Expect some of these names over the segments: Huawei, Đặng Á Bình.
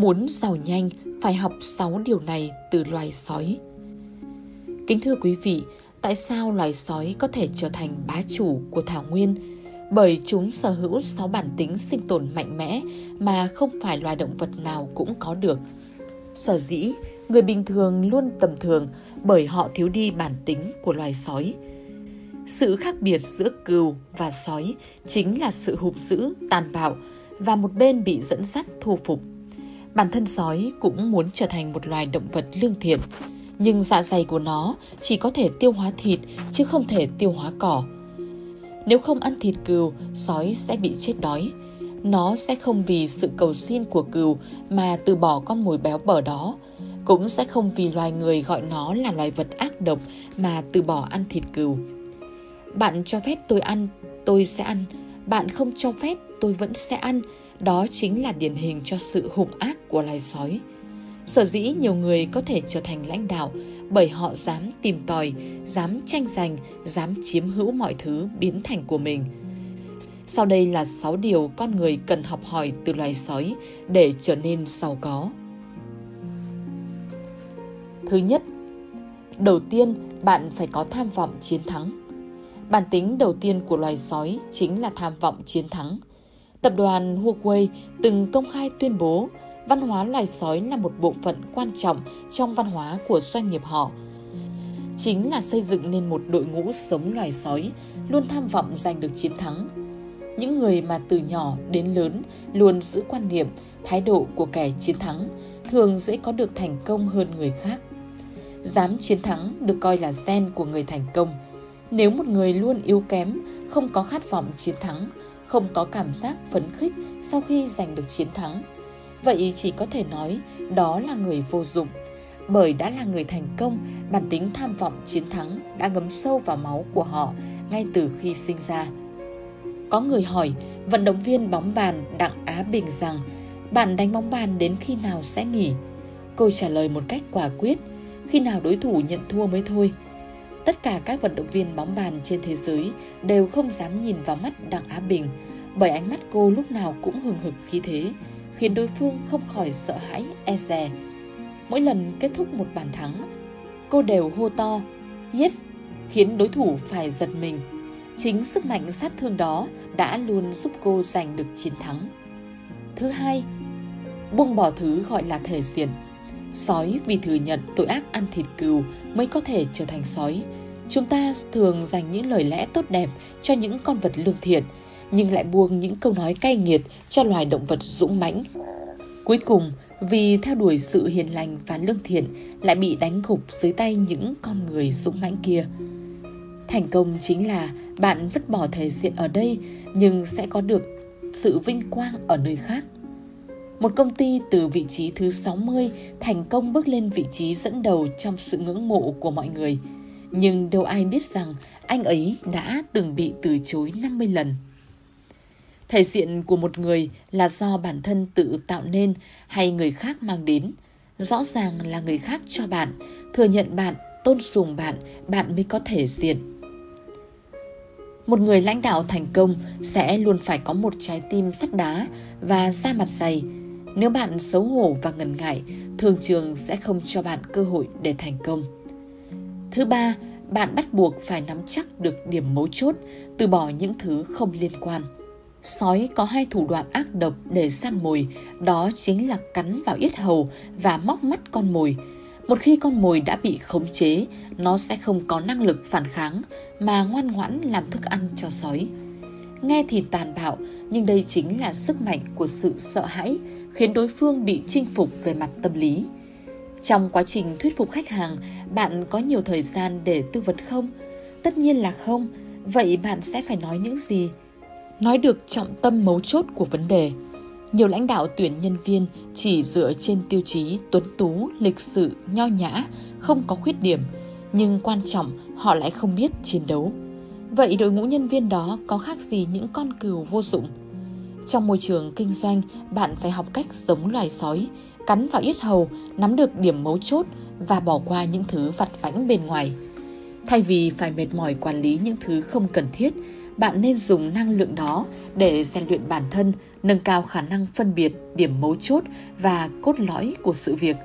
Muốn giàu nhanh, phải học 6 điều này từ loài sói. Kính thưa quý vị, tại sao loài sói có thể trở thành bá chủ của thảo nguyên? Bởi chúng sở hữu 6 bản tính sinh tồn mạnh mẽ mà không phải loài động vật nào cũng có được. Sở dĩ, người bình thường luôn tầm thường bởi họ thiếu đi bản tính của loài sói. Sự khác biệt giữa cừu và sói chính là sự hung dữ, tàn bạo và một bên bị dẫn dắt thu phục. Bản thân sói cũng muốn trở thành một loài động vật lương thiện, nhưng dạ dày của nó chỉ có thể tiêu hóa thịt chứ không thể tiêu hóa cỏ. Nếu không ăn thịt cừu, sói sẽ bị chết đói. Nó sẽ không vì sự cầu xin của cừu mà từ bỏ con mồi béo bở đó, cũng sẽ không vì loài người gọi nó là loài vật ác độc mà từ bỏ ăn thịt cừu. Bạn cho phép tôi ăn, tôi sẽ ăn. Bạn không cho phép, tôi vẫn sẽ ăn. Đó chính là điển hình cho sự hung ác của loài sói. Sở dĩ nhiều người có thể trở thành lãnh đạo bởi họ dám tìm tòi, dám tranh giành, dám chiếm hữu mọi thứ biến thành của mình. Sau đây là 6 điều con người cần học hỏi từ loài sói để trở nên giàu có. Thứ nhất, đầu tiên bạn phải có tham vọng chiến thắng. Bản tính đầu tiên của loài sói chính là tham vọng chiến thắng. Tập đoàn Huawei từng công khai tuyên bố văn hóa loài sói là một bộ phận quan trọng trong văn hóa của doanh nghiệp họ. Chính là xây dựng nên một đội ngũ sống loài sói, luôn tham vọng giành được chiến thắng. Những người mà từ nhỏ đến lớn luôn giữ quan niệm, thái độ của kẻ chiến thắng thường dễ có được thành công hơn người khác. Dám chiến thắng được coi là gen của người thành công. Nếu một người luôn yếu kém, không có khát vọng chiến thắng, không có cảm giác phấn khích sau khi giành được chiến thắng, vậy chỉ có thể nói đó là người vô dụng. Bởi đã là người thành công, bản tính tham vọng chiến thắng đã ngấm sâu vào máu của họ ngay từ khi sinh ra. Có người hỏi vận động viên bóng bàn Đặng Á Bình rằng bạn đánh bóng bàn đến khi nào sẽ nghỉ? Cô trả lời một cách quả quyết, khi nào đối thủ nhận thua mới thôi. Tất cả các vận động viên bóng bàn trên thế giới đều không dám nhìn vào mắt Đặng Á Bình bởi ánh mắt cô lúc nào cũng hừng hực khí thế, khiến đối phương không khỏi sợ hãi, e dè. Mỗi lần kết thúc một bàn thắng, cô đều hô to, yes, khiến đối thủ phải giật mình. Chính sức mạnh sát thương đó đã luôn giúp cô giành được chiến thắng. Thứ hai, buông bỏ thứ gọi là thể diện. Sói vì thừa nhận tội ác ăn thịt cừu mới có thể trở thành sói. Chúng ta thường dành những lời lẽ tốt đẹp cho những con vật lương thiện, nhưng lại buông những câu nói cay nghiệt cho loài động vật dũng mãnh. Cuối cùng, vì theo đuổi sự hiền lành và lương thiện lại bị đánh gục dưới tay những con người dũng mãnh kia. Thành công chính là bạn vứt bỏ thể diện ở đây nhưng sẽ có được sự vinh quang ở nơi khác. Một công ty từ vị trí thứ 60 thành công bước lên vị trí dẫn đầu trong sự ngưỡng mộ của mọi người. Nhưng đâu ai biết rằng anh ấy đã từng bị từ chối 50 lần. Thể diện của một người là do bản thân tự tạo nên hay người khác mang đến. Rõ ràng là người khác cho bạn, thừa nhận bạn, tôn sùng bạn, bạn mới có thể diện. Một người lãnh đạo thành công sẽ luôn phải có một trái tim sắt đá và da mặt dày. Nếu bạn xấu hổ và ngần ngại, thường trường sẽ không cho bạn cơ hội để thành công. Thứ ba, bạn bắt buộc phải nắm chắc được điểm mấu chốt, từ bỏ những thứ không liên quan. Sói có hai thủ đoạn ác độc để săn mồi, đó chính là cắn vào yết hầu và móc mắt con mồi. Một khi con mồi đã bị khống chế, nó sẽ không có năng lực phản kháng mà ngoan ngoãn làm thức ăn cho sói. Nghe thì tàn bạo, nhưng đây chính là sức mạnh của sự sợ hãi, khiến đối phương bị chinh phục về mặt tâm lý. Trong quá trình thuyết phục khách hàng, bạn có nhiều thời gian để tư vấn không? Tất nhiên là không, vậy bạn sẽ phải nói những gì? Nói được trọng tâm mấu chốt của vấn đề. Nhiều lãnh đạo tuyển nhân viên chỉ dựa trên tiêu chí tuấn tú, lịch sự, nho nhã, không có khuyết điểm, nhưng quan trọng họ lại không biết chiến đấu. Vậy đội ngũ nhân viên đó có khác gì những con cừu vô dụng? Trong môi trường kinh doanh, bạn phải học cách giống loài sói, cắn vào yết hầu, nắm được điểm mấu chốt và bỏ qua những thứ vặt vãnh bên ngoài. Thay vì phải mệt mỏi quản lý những thứ không cần thiết, bạn nên dùng năng lượng đó để rèn luyện bản thân, nâng cao khả năng phân biệt điểm mấu chốt và cốt lõi của sự việc.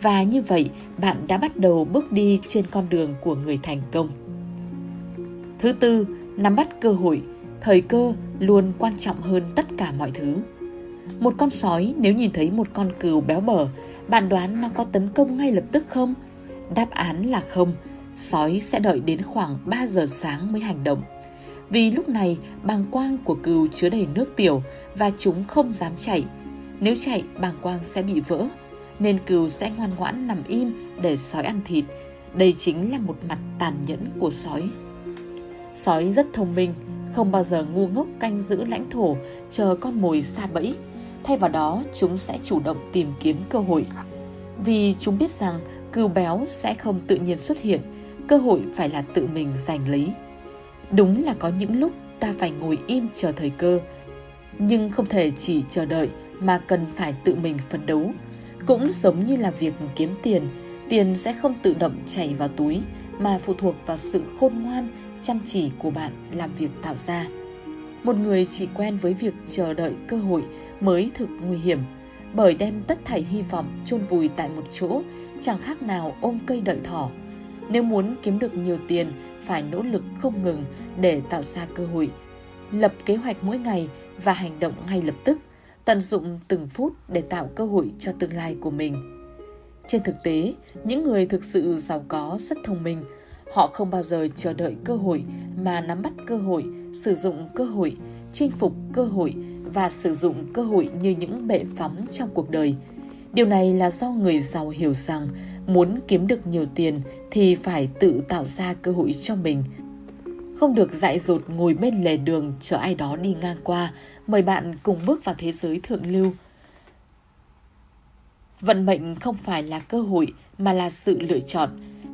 Và như vậy, bạn đã bắt đầu bước đi trên con đường của người thành công. Thứ tư, nắm bắt cơ hội. Thời cơ luôn quan trọng hơn tất cả mọi thứ. Một con sói nếu nhìn thấy một con cừu béo bở, bạn đoán nó có tấn công ngay lập tức không? Đáp án là không. Sói sẽ đợi đến khoảng 3 giờ sáng mới hành động. Vì lúc này, bàng quang của cừu chứa đầy nước tiểu và chúng không dám chạy. Nếu chạy, bàng quang sẽ bị vỡ, nên cừu sẽ ngoan ngoãn nằm im để sói ăn thịt. Đây chính là một mặt tàn nhẫn của sói. Sói rất thông minh, không bao giờ ngu ngốc canh giữ lãnh thổ chờ con mồi sa bẫy. Thay vào đó, chúng sẽ chủ động tìm kiếm cơ hội. Vì chúng biết rằng cừu béo sẽ không tự nhiên xuất hiện, cơ hội phải là tự mình giành lấy. Đúng là có những lúc ta phải ngồi im chờ thời cơ, nhưng không thể chỉ chờ đợi mà cần phải tự mình phấn đấu. Cũng giống như là việc kiếm tiền, tiền sẽ không tự động chảy vào túi mà phụ thuộc vào sự khôn ngoan, chăm chỉ của bạn làm việc tạo ra. Một người chỉ quen với việc chờ đợi cơ hội mới thực nguy hiểm, bởi đem tất thảy hy vọng chôn vùi tại một chỗ chẳng khác nào ôm cây đợi thỏ. Nếu muốn kiếm được nhiều tiền, phải nỗ lực không ngừng để tạo ra cơ hội. Lập kế hoạch mỗi ngày và hành động ngay lập tức, tận dụng từng phút để tạo cơ hội cho tương lai của mình. Trên thực tế, những người thực sự giàu có rất thông minh. Họ không bao giờ chờ đợi cơ hội mà nắm bắt cơ hội, sử dụng cơ hội, chinh phục cơ hội và sử dụng cơ hội như những bệ phóng trong cuộc đời. Điều này là do người giàu hiểu rằng muốn kiếm được nhiều tiền thì phải tự tạo ra cơ hội cho mình. Không được dại dột ngồi bên lề đường chờ ai đó đi ngang qua, mời bạn cùng bước vào thế giới thượng lưu. Vận mệnh không phải là cơ hội mà là sự lựa chọn.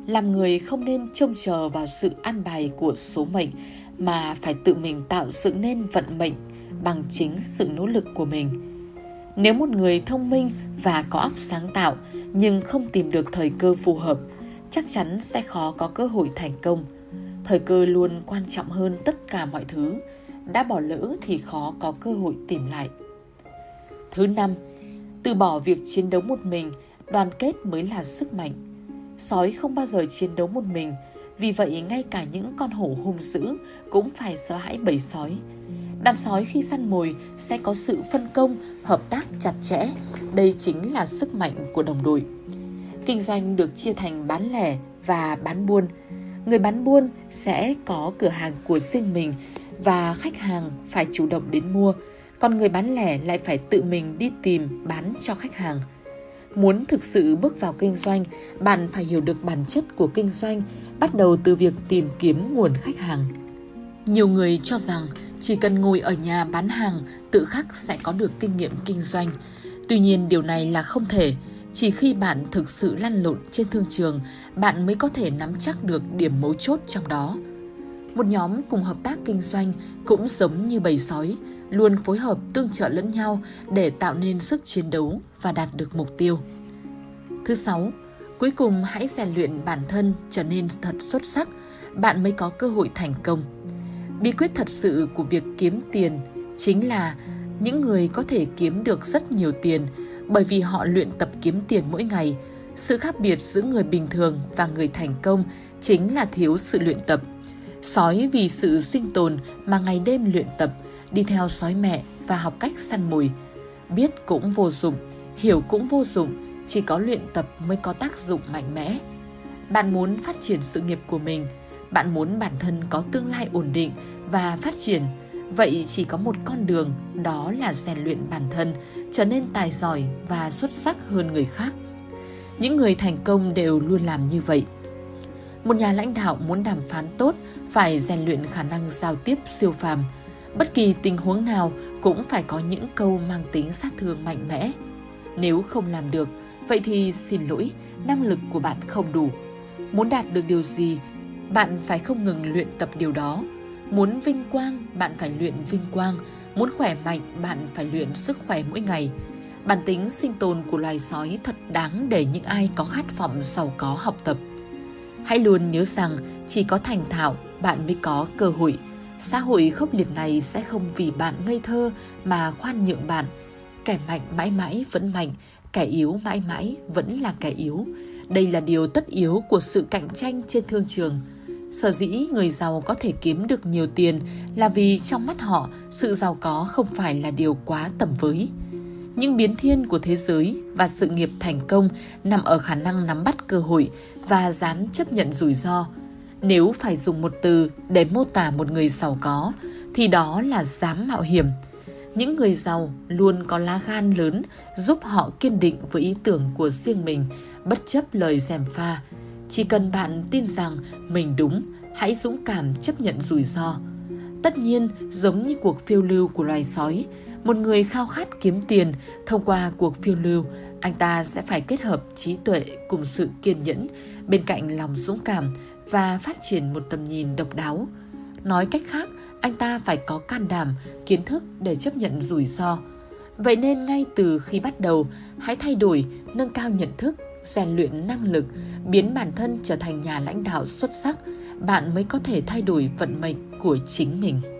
Làm người không nên trông chờ vào sự an bài của số mệnh mà phải tự mình tạo dựng nên vận mệnh bằng chính sự nỗ lực của mình. Nếu một người thông minh và có óc sáng tạo nhưng không tìm được thời cơ phù hợp, chắc chắn sẽ khó có cơ hội thành công. Thời cơ luôn quan trọng hơn tất cả mọi thứ. Đã bỏ lỡ thì khó có cơ hội tìm lại. Thứ năm, từ bỏ việc chiến đấu một mình, đoàn kết mới là sức mạnh. Sói không bao giờ chiến đấu một mình, vì vậy ngay cả những con hổ hung dữ cũng phải sợ hãi bầy sói. Đàn sói khi săn mồi sẽ có sự phân công, hợp tác chặt chẽ, đây chính là sức mạnh của đồng đội. Kinh doanh được chia thành bán lẻ và bán buôn. Người bán buôn sẽ có cửa hàng của riêng mình và khách hàng phải chủ động đến mua, còn người bán lẻ lại phải tự mình đi tìm bán cho khách hàng. Muốn thực sự bước vào kinh doanh, bạn phải hiểu được bản chất của kinh doanh, bắt đầu từ việc tìm kiếm nguồn khách hàng. Nhiều người cho rằng chỉ cần ngồi ở nhà bán hàng, tự khắc sẽ có được kinh nghiệm kinh doanh. Tuy nhiên điều này là không thể, chỉ khi bạn thực sự lăn lộn trên thương trường, bạn mới có thể nắm chắc được điểm mấu chốt trong đó. Một nhóm cùng hợp tác kinh doanh cũng giống như bầy sói, luôn phối hợp tương trợ lẫn nhau để tạo nên sức chiến đấu và đạt được mục tiêu. Thứ sáu, cuối cùng hãy rèn luyện bản thân trở nên thật xuất sắc, bạn mới có cơ hội thành công. Bí quyết thật sự của việc kiếm tiền chính là những người có thể kiếm được rất nhiều tiền bởi vì họ luyện tập kiếm tiền mỗi ngày. Sự khác biệt giữa người bình thường và người thành công chính là thiếu sự luyện tập. Sói vì sự sinh tồn mà ngày đêm luyện tập, đi theo sói mẹ và học cách săn mồi. Biết cũng vô dụng, hiểu cũng vô dụng, chỉ có luyện tập mới có tác dụng mạnh mẽ. Bạn muốn phát triển sự nghiệp của mình, bạn muốn bản thân có tương lai ổn định và phát triển, vậy chỉ có một con đường, đó là rèn luyện bản thân, trở nên tài giỏi và xuất sắc hơn người khác. Những người thành công đều luôn làm như vậy. Một nhà lãnh đạo muốn đàm phán tốt phải rèn luyện khả năng giao tiếp siêu phàm. Bất kỳ tình huống nào cũng phải có những câu mang tính sát thương mạnh mẽ. Nếu không làm được, vậy thì xin lỗi, năng lực của bạn không đủ. Muốn đạt được điều gì, bạn phải không ngừng luyện tập điều đó. Muốn vinh quang, bạn phải luyện vinh quang. Muốn khỏe mạnh, bạn phải luyện sức khỏe mỗi ngày. Bản tính sinh tồn của loài sói thật đáng để những ai có khát vọng giàu có học tập. Hãy luôn nhớ rằng chỉ có thành thạo bạn mới có cơ hội. Xã hội khốc liệt này sẽ không vì bạn ngây thơ mà khoan nhượng bạn. Kẻ mạnh mãi mãi vẫn mạnh, kẻ yếu mãi mãi vẫn là kẻ yếu. Đây là điều tất yếu của sự cạnh tranh trên thương trường. Sở dĩ người giàu có thể kiếm được nhiều tiền là vì trong mắt họ, sự giàu có không phải là điều quá tầm với. Những biến thiên của thế giới và sự nghiệp thành công nằm ở khả năng nắm bắt cơ hội và dám chấp nhận rủi ro. Nếu phải dùng một từ để mô tả một người giàu có, thì đó là dám mạo hiểm. Những người giàu luôn có lá gan lớn giúp họ kiên định với ý tưởng của riêng mình, bất chấp lời gièm pha. Chỉ cần bạn tin rằng mình đúng, hãy dũng cảm chấp nhận rủi ro. Tất nhiên, giống như cuộc phiêu lưu của loài sói, một người khao khát kiếm tiền thông qua cuộc phiêu lưu, anh ta sẽ phải kết hợp trí tuệ cùng sự kiên nhẫn, bên cạnh lòng dũng cảm và phát triển một tầm nhìn độc đáo. Nói cách khác, anh ta phải có can đảm, kiến thức để chấp nhận rủi ro. Vậy nên ngay từ khi bắt đầu, hãy thay đổi, nâng cao nhận thức, rèn luyện năng lực, biến bản thân trở thành nhà lãnh đạo xuất sắc, bạn mới có thể thay đổi vận mệnh của chính mình.